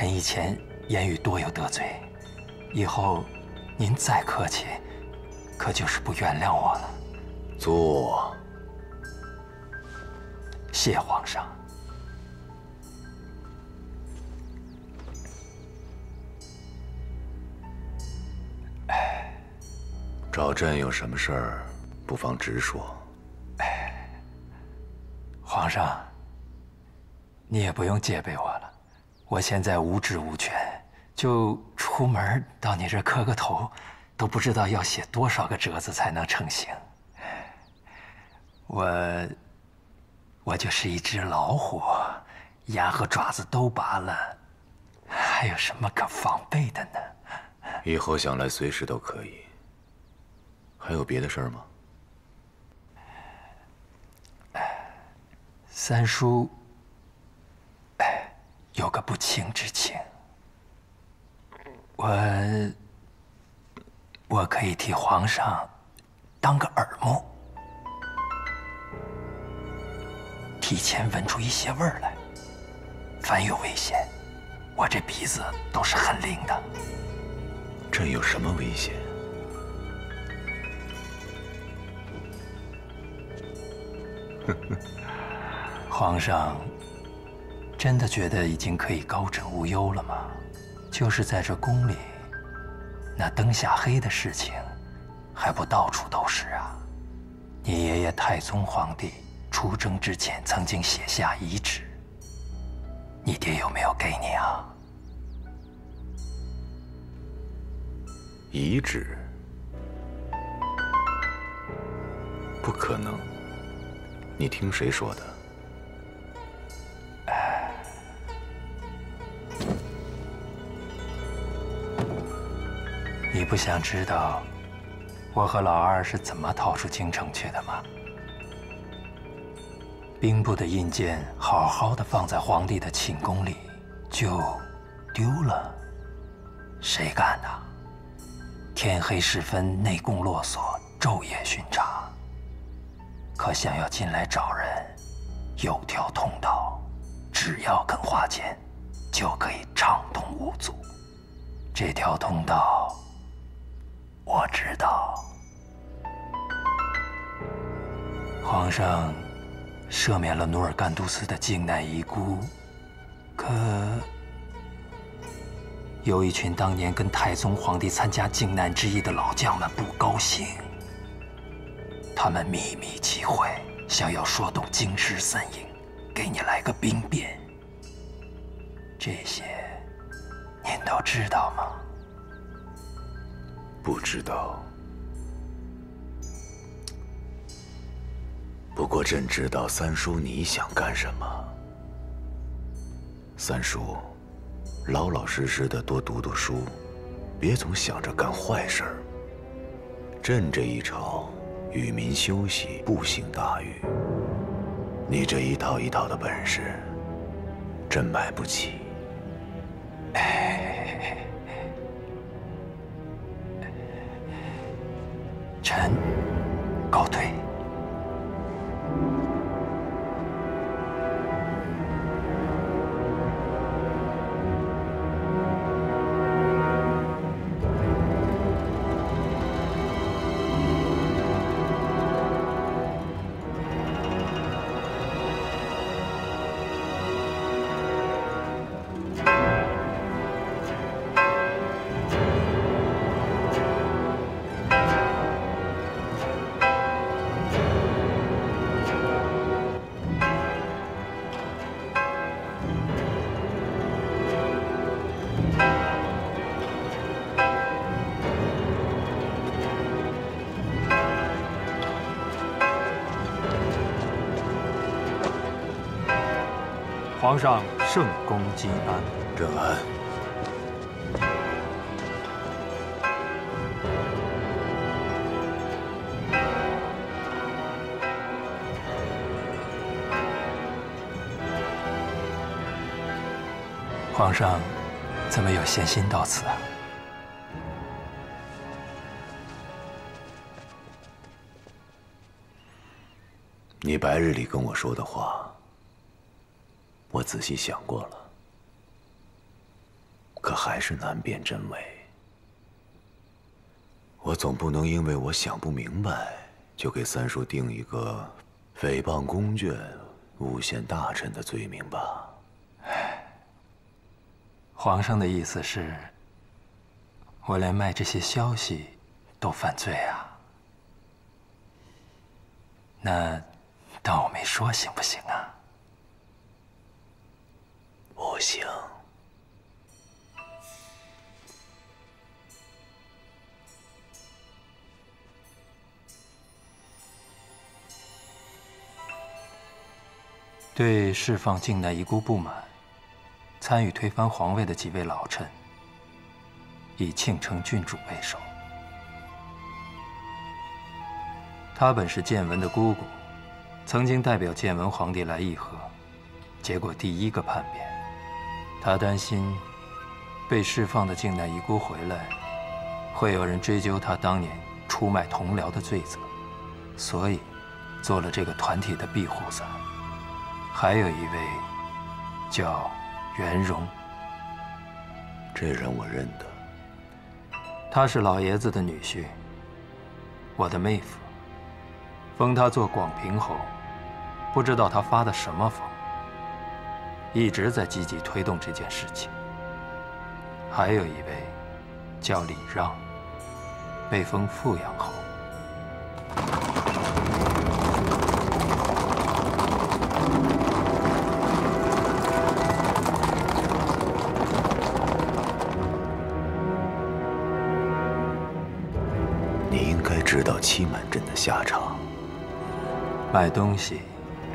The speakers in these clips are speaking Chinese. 臣以前言语多有得罪，以后您再客气，可就是不原谅我了。足。谢皇上。哎，找朕有什么事儿，不妨直说。哎，皇上，你也不用戒备我了。 我现在无职无权，就出门到你这磕个头，都不知道要写多少个折子才能成行。我就是一只老虎，牙和爪子都拔了，还有什么可防备的呢？以后想来随时都可以。还有别的事儿吗？三叔。 有个不情之请，我可以替皇上当个耳目，提前闻出一些味儿来。凡有危险，我这鼻子都是很灵的。这有什么危险？皇上。 真的觉得已经可以高枕无忧了吗？就是在这宫里，那灯下黑的事情，还不到处都是啊！你爷爷太宗皇帝出征之前曾经写下遗旨，你爹有没有给你啊？遗旨？不可能！你听谁说的？ 你不想知道我和老二是怎么逃出京城去的吗？兵部的印鉴好好的放在皇帝的寝宫里，就丢了，谁干的？天黑时分，内宫落锁，昼夜巡查。可想要进来找人，有条通道，只要肯花钱，就可以畅通无阻。这条通道。 我知道，皇上赦免了努尔干都司的靖难遗孤，可有一群当年跟太宗皇帝参加靖难之役的老将们不高兴，他们秘密集会，想要说动京师三营，给你来个兵变。这些您都知道吗？ 不知道，不过朕知道三叔你想干什么。三叔，老老实实的多读读书，别总想着干坏事儿。朕这一朝与民休息，不行大狱。你这一套一套的本事，朕买不起。哎。 臣告退。皇上圣恭金安，朕安。皇上，怎么有闲心到此啊？你白日里跟我说的话。 我仔细想过了，还是难辨真伪。我总不能因为我想不明白，就给三叔定一个诽谤公眷、诬陷大臣的罪名吧？哎，皇上的意思是，我连卖这些消息都犯罪啊？那当我没说行不行啊？不行。 对释放境内遗孤不满，参与推翻皇位的几位老臣，以庆城郡主为首。她本是建文的姑姑，曾经代表建文皇帝来议和，结果第一个叛变。她担心被释放的境内遗孤回来，会有人追究她当年出卖同僚的罪责，所以做了这个团体的庇护伞。 还有一位叫袁荣，这人我认得。他是老爷子的女婿，我的妹夫，封他做广平侯。不知道他发的什么疯，一直在积极推动这件事情。还有一位叫李让，被封富阳侯。 知道欺满镇的下场。买东西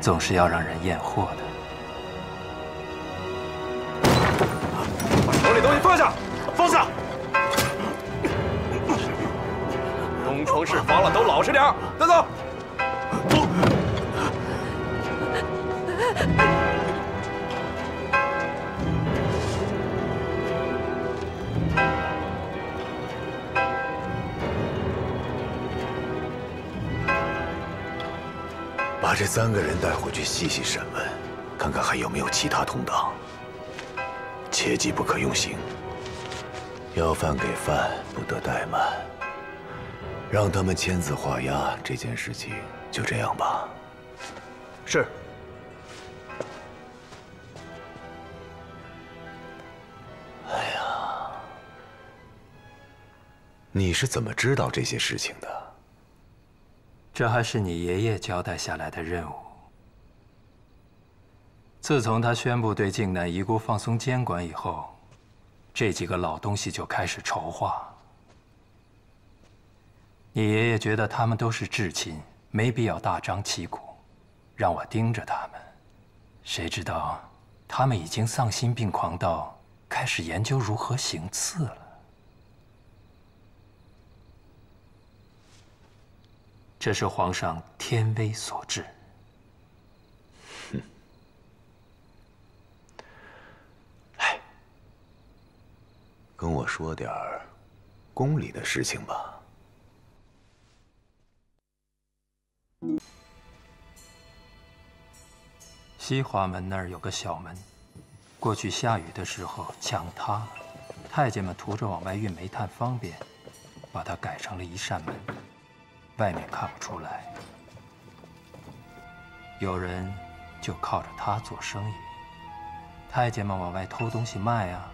总是要让人验货的。手里东西放下，放下！东窗事发了，都老实点儿，带走。走。把这三个人带回去细细审问，看看还有没有其他同党。切记不可用刑，要饭给饭，不得怠慢。让他们签字画押，这件事情就这样吧。是。哎呀，你是怎么知道这些事情的？ 这还是你爷爷交代下来的任务。自从他宣布对靖难遗孤放松监管以后，这几个老东西就开始筹划。你爷爷觉得他们都是至亲，没必要大张旗鼓，让我盯着他们。谁知道，他们已经丧心病狂到开始研究如何行刺了。 这是皇上天威所致。哼！哎，跟我说点儿宫里的事情吧。西华门那儿有个小门，过去下雨的时候墙塌了，太监们图着往外运煤炭方便，把它改成了一扇门。 外面看不出来，有人就靠着它做生意。太监们往外偷东西卖啊，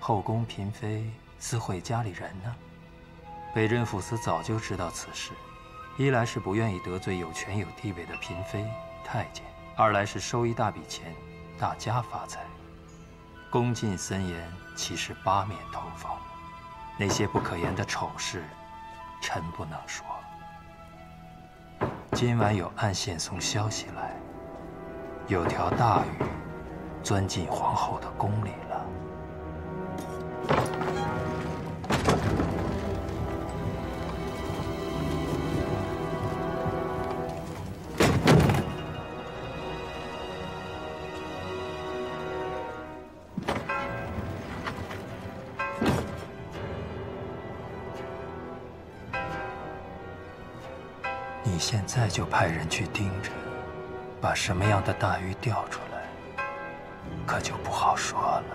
后宫嫔妃私会家里人呢。北镇抚司早就知道此事，一来是不愿意得罪有权有地位的嫔妃太监，二来是收一大笔钱，大家发财。宫禁森严，其实八面透风，那些不可言的丑事，臣不能说。 今晚有暗线送消息来，有条大鱼钻进皇后的宫里了。你现在就派人去盯着，把什么样的大鱼钓出来，可就不好说了。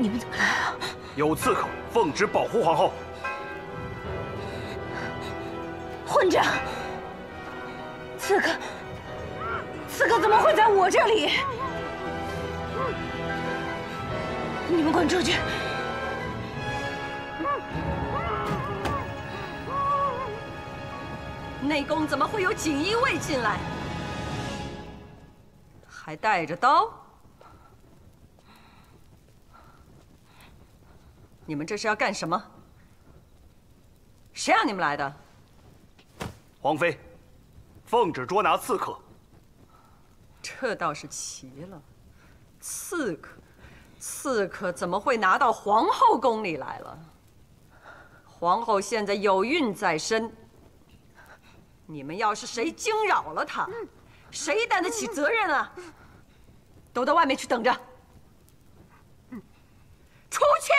你们怎么来啊？有刺客，奉旨保护皇后。混账！刺客怎么会在我这里？你们滚出去！ 内宫怎么会有锦衣卫进来？还带着刀？你们这是要干什么？谁让你们来的？皇妃，奉旨捉拿刺客。这倒是奇了，刺客怎么会拿到皇后宫里来了？皇后现在有孕在身。 你们要是谁惊扰了他，谁担得起责任啊？都到外面去等着！出去！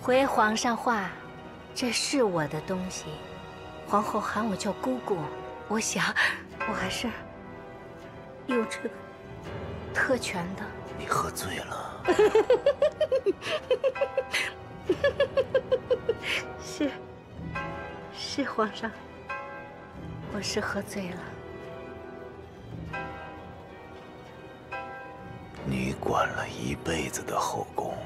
回皇上话，这是我的东西。皇后喊我叫姑姑，我想我还是有这个特权的。你喝醉了，是皇上，我是喝醉了。你管了一辈子的后宫。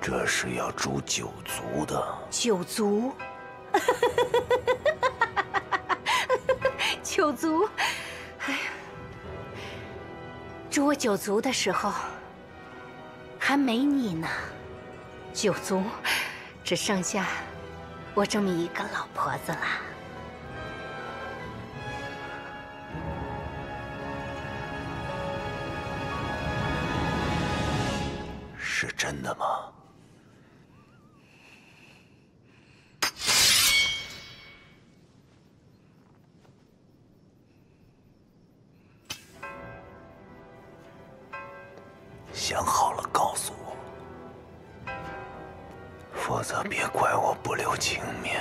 这是要诛九族的。九族，九族，哎呀，诛我九族的时候还没你呢。九族只剩下我这么一个老婆子了。是真的吗？ 想好了告诉我，否则别怪我不留情面。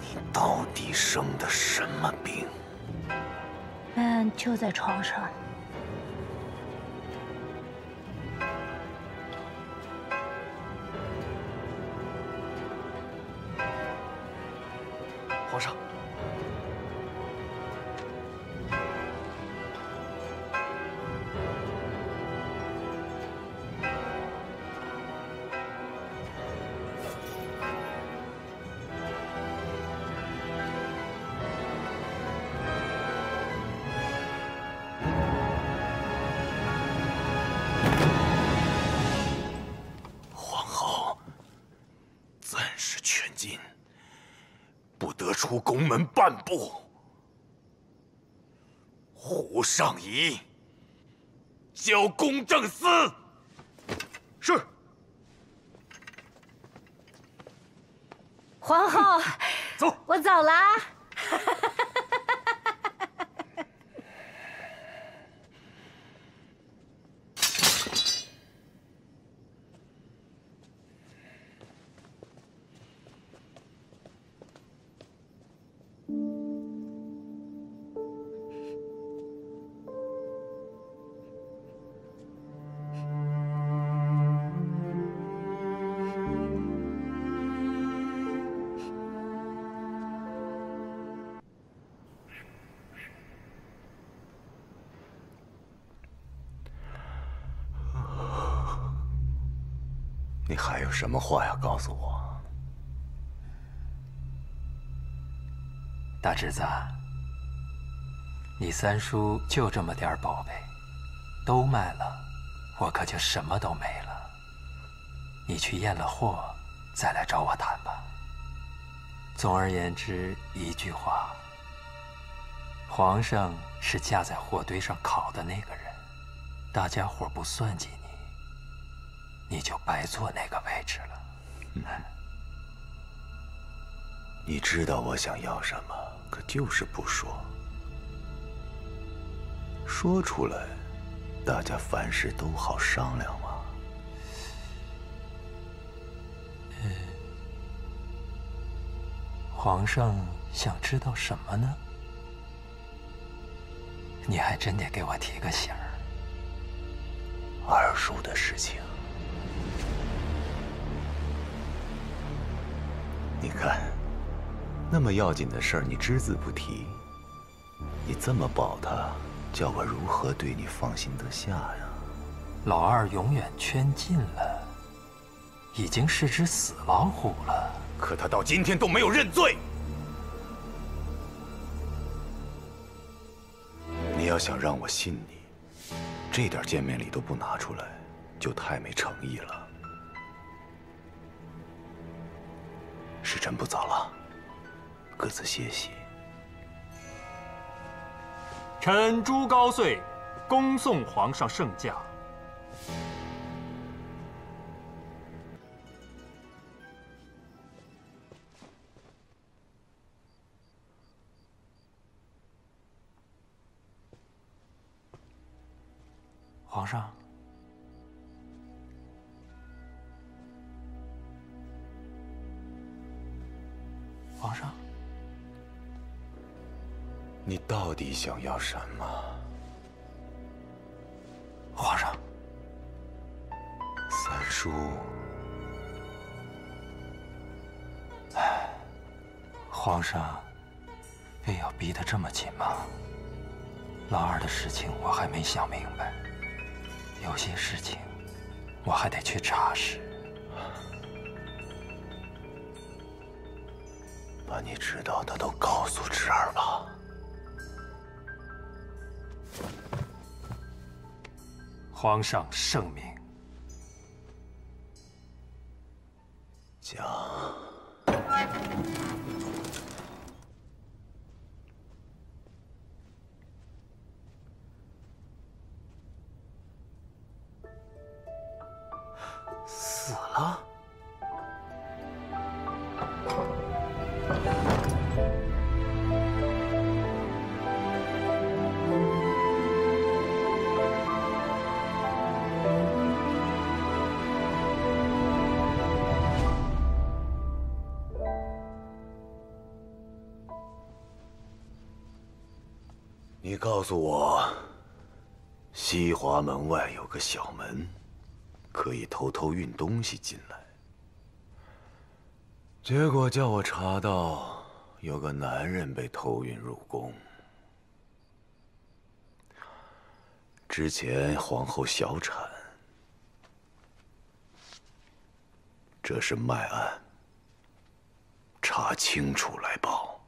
你到底生的什么病？就在床上。皇上。 出宫门半步，胡尚仪交公正司。是。皇后，走，我走了。你还有什么话要告诉我？大侄子，你三叔就这么点宝贝，都卖了，我可就什么都没了。你去验了货，再来找我谈吧。总而言之，一句话，皇上是架在火堆上烤的那个人。 大家伙不算计你，你就白坐那个位置了。你知道我想要什么，可就是不说。说出来，大家凡事都好商量嘛。皇上想知道什么呢？你还真得给我提个醒儿。 二叔的事情，你看，那么要紧的事儿，你只字不提，你这么保他，叫我如何对你放心得下呀？老二永远圈禁了，已经是只死老虎了。可他到今天都没有认罪。你要想让我信你。 这点见面礼都不拿出来，就太没诚意了。时辰不早了，各自歇息。臣朱高燧，恭送皇上圣驾。皇上，皇上，你到底想要什么？皇上，三叔，皇上，非要逼得这么紧吗？老二的事情我还没想明白。 有些事情，我还得去查实。把你知道的都告诉侄儿吧。皇上圣明。讲。你告诉我，西华门外有个小门，可以偷偷运东西进来。结果叫我查到有个男人被偷运入宫。之前皇后小产，这是卖案，查清楚来报。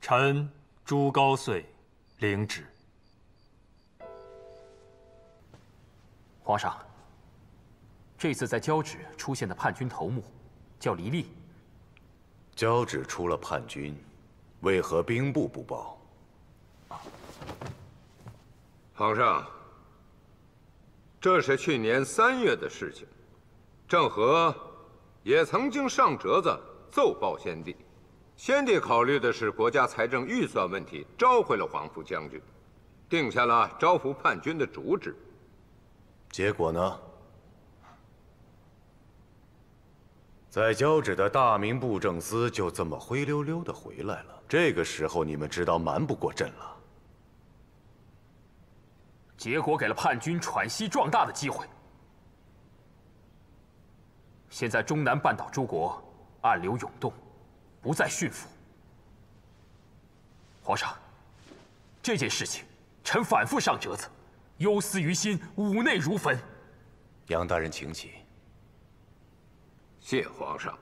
臣朱高燧。 领旨。皇上，这次在交趾出现的叛军头目叫黎利。交趾出了叛军，为何兵部不报？皇上，这是去年3月的事情，郑和也曾经上折子奏报先帝。 先帝考虑的是国家财政预算问题，召回了黄埔将军，定下了招抚叛军的主旨。结果呢？在交趾的大明布政司就这么灰溜溜的回来了。这个时候，你们知道瞒不过朕了。结果给了叛军喘息壮大的机会。现在中南半岛诸国暗流涌动。 不再驯服，皇上，这件事情，臣反复上折子，忧思于心，五内如焚。杨大人，请起。谢皇上。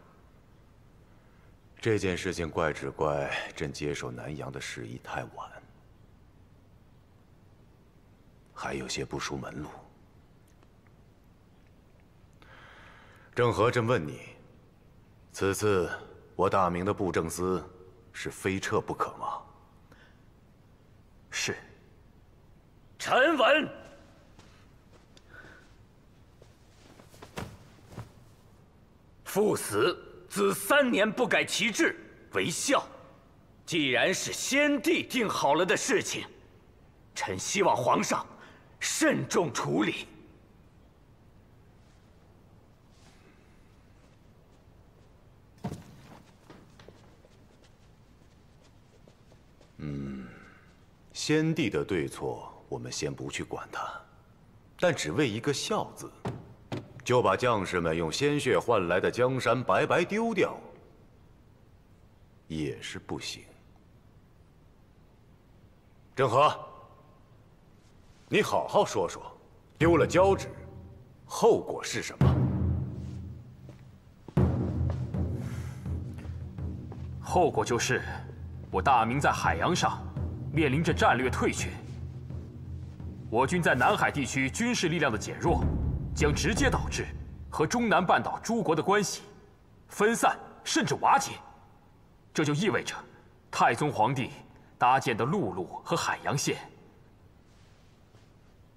这件事情怪只怪朕接手南阳的事宜太晚，还有些不熟门路。郑和，朕问你，此次我大明的布政司是非撤不可吗？是。臣闻。 父死，子3年不改其志，为孝。既然是先帝定好了的事情，臣希望皇上慎重处理。先帝的对错，我们先不去管他，但只为一个孝字。 就把将士们用鲜血换来的江山白白丢掉，也是不行。郑和，你好好说说，丢了交趾，后果是什么？后果就是，我大明在海洋上面临着战略退却，我军在南海地区军事力量的减弱。 将直接导致和中南半岛诸国的关系分散甚至瓦解，这就意味着太宗皇帝搭建的陆路和海洋线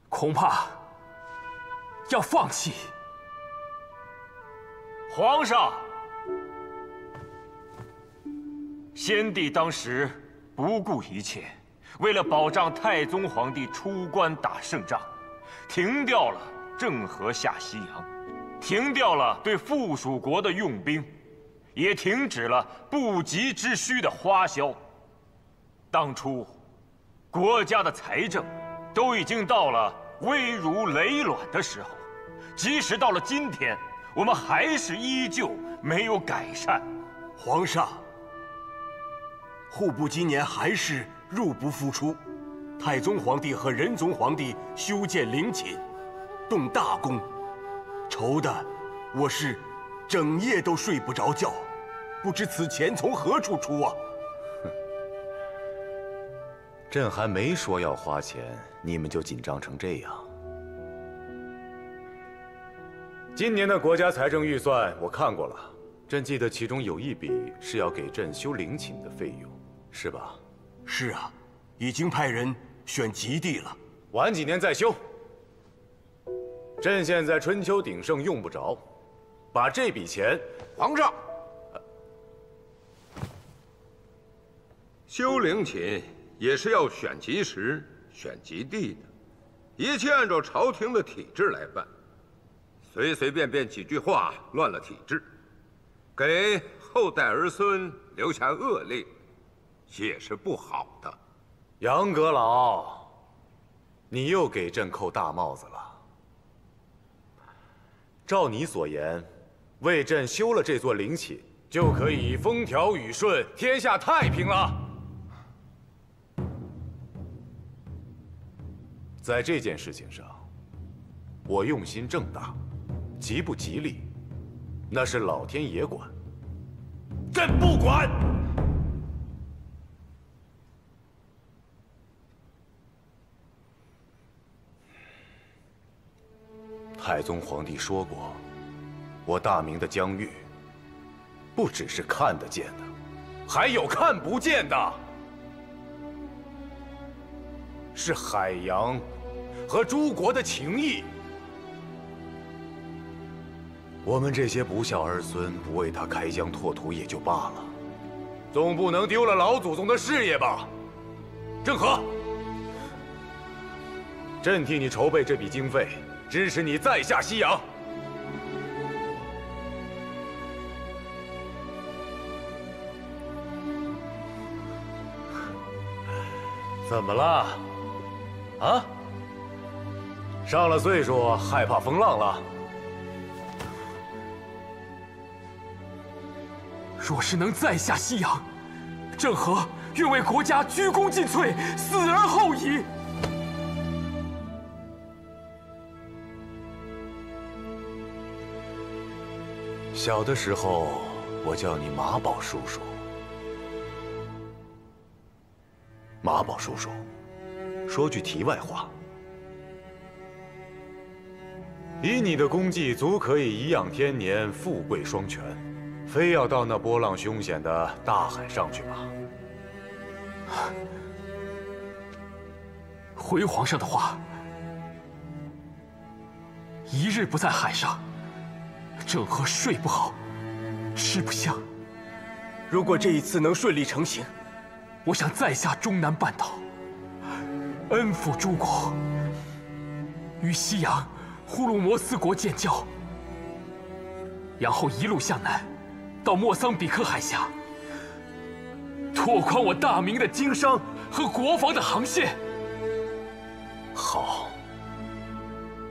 恐怕要放弃。皇上，先帝当时不顾一切，为了保障太宗皇帝出关打胜仗，停掉了。 郑和下西洋，停掉了对附属国的用兵，也停止了不急之需的花销。当初，国家的财政都已经到了危如累卵的时候，即使到了今天，我们还是依旧没有改善。皇上，户部今年还是入不敷出，太宗皇帝和仁宗皇帝修建陵寝。 动大功，愁的我是整夜都睡不着觉，不知此钱从何处出啊！哼，朕还没说要花钱，你们就紧张成这样。今年的国家财政预算我看过了，朕记得其中有一笔是要给朕修陵寝的费用，是吧？是啊，已经派人选吉地了，晚几年再修。 朕现在春秋鼎盛，用不着，把这笔钱，皇上，修陵寝也是要选吉时、选吉地的，一切按照朝廷的体制来办，随随便便几句话乱了体制，给后代儿孙留下恶例，也是不好的。杨阁老，你又给朕扣大帽子了。 照你所言，为朕修了这座陵寝，就可以风调雨顺、天下太平了。在这件事情上，我用心正大，吉不吉利，那是老天爷管，朕不管。太宗皇帝说过：“我大明的疆域，不只是看得见的，还有看不见的，是海洋和诸国的情谊。我们这些不孝儿孙，不为他开疆拓土也就罢了，总不能丢了老祖宗的事业吧？”郑和，朕替你筹备这笔经费。 支持你再下西洋。怎么了？啊？上了岁数，害怕风浪了？若是能再下西洋，郑和愿为国家鞠躬尽瘁，死而后已。小的时候，我叫你马宝叔叔。马宝叔叔，说句题外话，以你的功绩，足可以颐养天年，富贵双全，非要到那波浪凶险的大海上去吗？回皇上的话，一日不在海上，正和睡不好，吃不香。如果这一次能顺利成行，我想再下中南半岛，恩抚诸国，与西洋呼卢摩斯国建交，然后一路向南，到莫桑比克海峡，拓宽我大明的经商和国防的航线。好，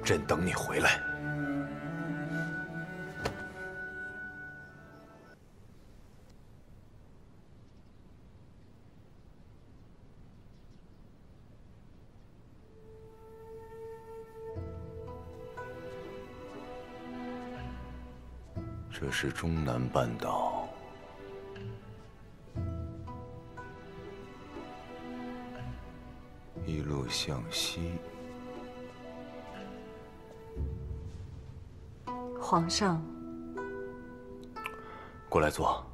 朕等你回来。这是中南半岛。一路向西，皇上，过来坐。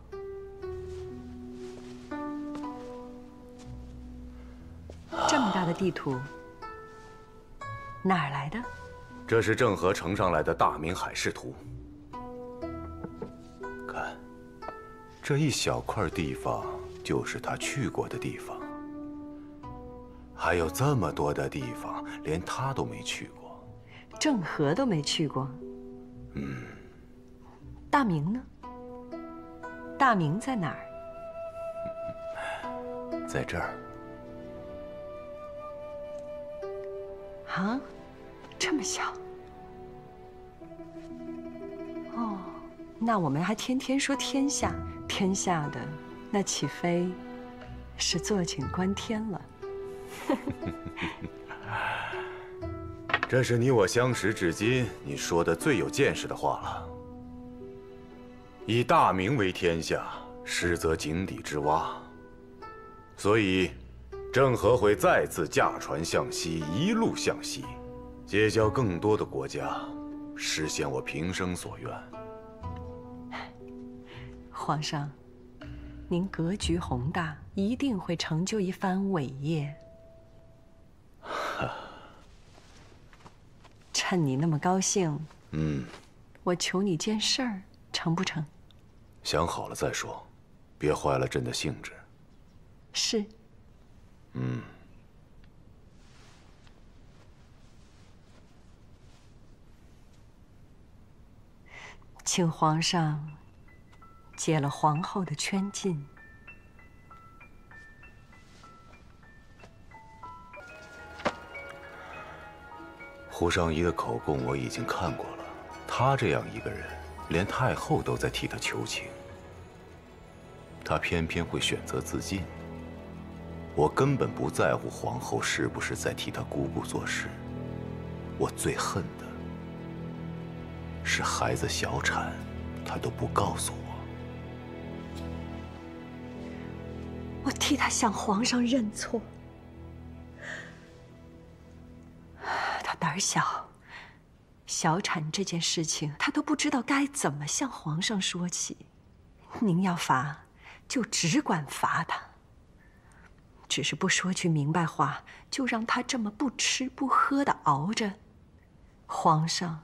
这么大的地图，哪儿来的？这是郑和呈上来的大明海事图。看，这一小块地方就是他去过的地方。 还有这么多的地方，连他都没去过，郑和都没去过。嗯，大明呢？大明在哪儿？在这儿。啊，这么小？哦，那我们还天天说天下，天下的那岂非是坐井观天了？ 这是你我相识至今你说的最有见识的话了。以大明为天下，实则井底之蛙。所以，郑和会再次驾船向西，一路向西，结交更多的国家，实现我平生所愿。皇上，您格局宏大，一定会成就一番伟业。 趁你那么高兴，我求你件事儿，成不成？想好了再说，别坏了朕的兴致。是。请皇上解了皇后的圈禁。 胡尚仪的口供我已经看过了，他这样一个人，连太后都在替他求情，他偏偏会选择自尽。我根本不在乎皇后是不是在替他姑姑做事，我最恨的是孩子小产，他都不告诉我。我替他向皇上认错。 胆儿小，小产这件事情，他都不知道该怎么向皇上说起。您要罚，就只管罚他。只是不说句明白话，就让他这么不吃不喝的熬着，皇上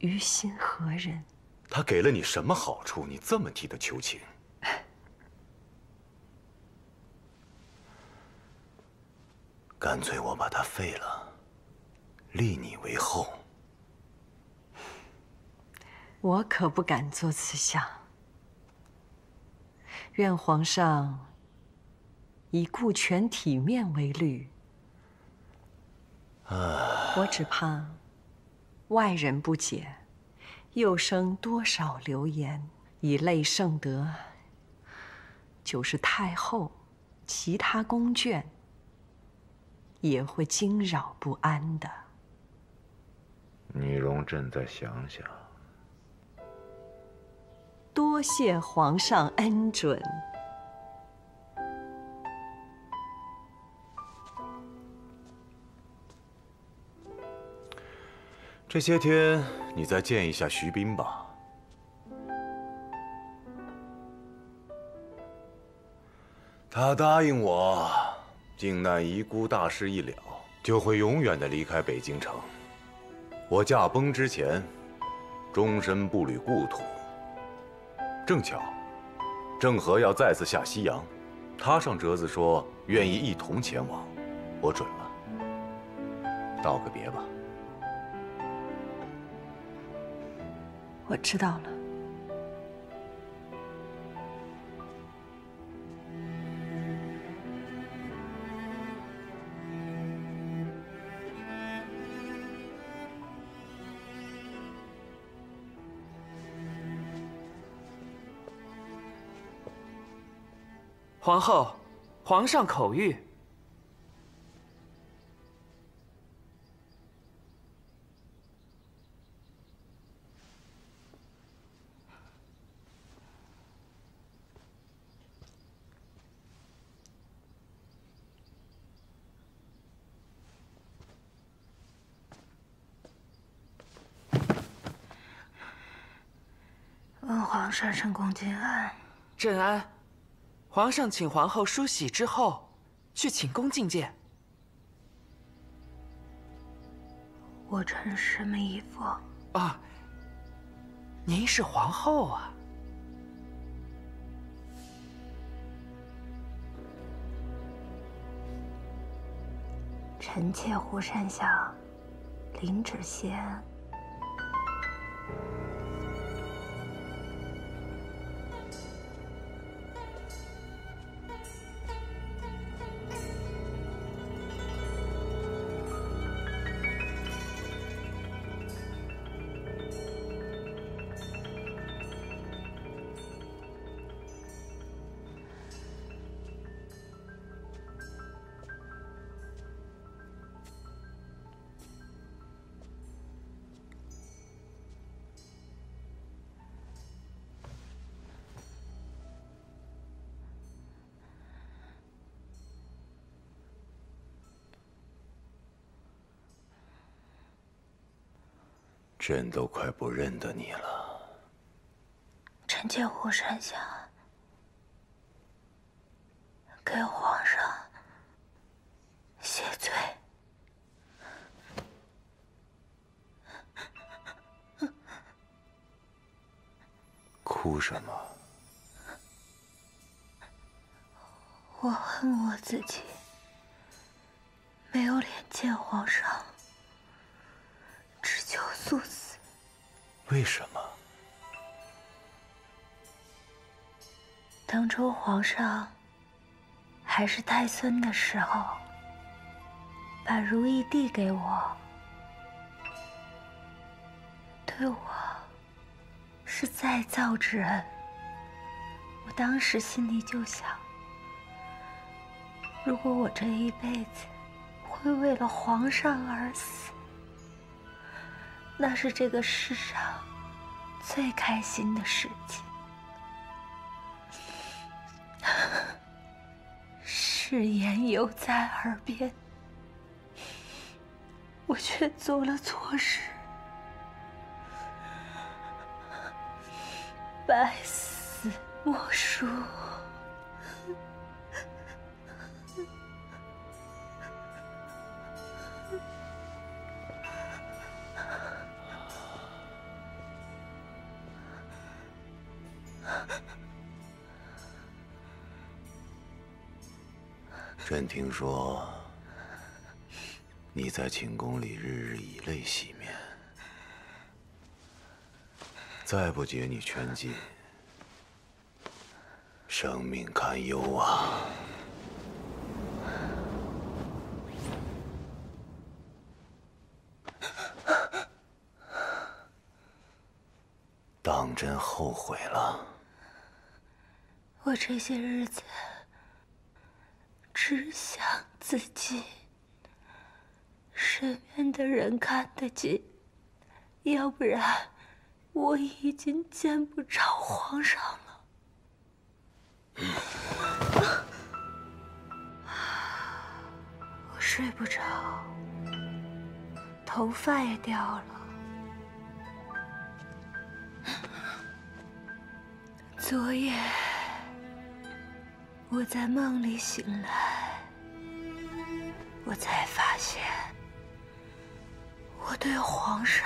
于心何忍？他给了你什么好处？你这么替他求情？干脆我把他废了。 立你为后，我可不敢做此想。愿皇上以顾全体面为虑。我只怕外人不解，又生多少流言。以类圣德，就是太后，其他宫眷也会惊扰不安的。 你容朕再想想。多谢皇上恩准。这些天你再见一下徐斌吧。他答应我，靖难遗孤大事一了，就会永远的离开北京城。我驾崩之前，终身不履故土。正巧，郑和要再次下西洋，他上折子说愿意一同前往，我准了。道个别吧。 我知道了。皇后，皇上口谕。 皇上圣宫君安，朕安。皇上请皇后梳洗之后，去寝宫觐见。我穿什么衣服？啊，您是皇后啊。臣妾胡善祥，领旨谢恩。 朕都快不认得你了。臣妾胡善祥，给皇上谢罪。哭什么？我恨我自己，没有脸见皇上。 求速死！为什么？当初皇上还是太孙的时候，把如意递给我，对我是再造之恩。我当时心里就想，如果我这一辈子会为了皇上而死。 那是这个世上最开心的事情，誓言犹在耳边，我却做了错事，百死莫赎。朕听说你在寝宫里日日以泪洗面，再不解你圈禁，生命堪忧啊！当真后悔了？我这些日子。 只想自己，身边的人看得紧，要不然我已经见不着皇上了。我睡不着，头发也掉了。 昨夜，我在梦里醒来，我才发现，我对皇上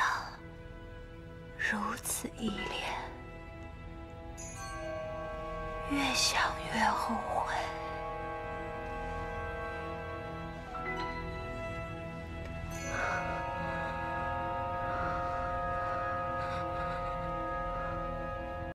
如此依恋，越想越后悔。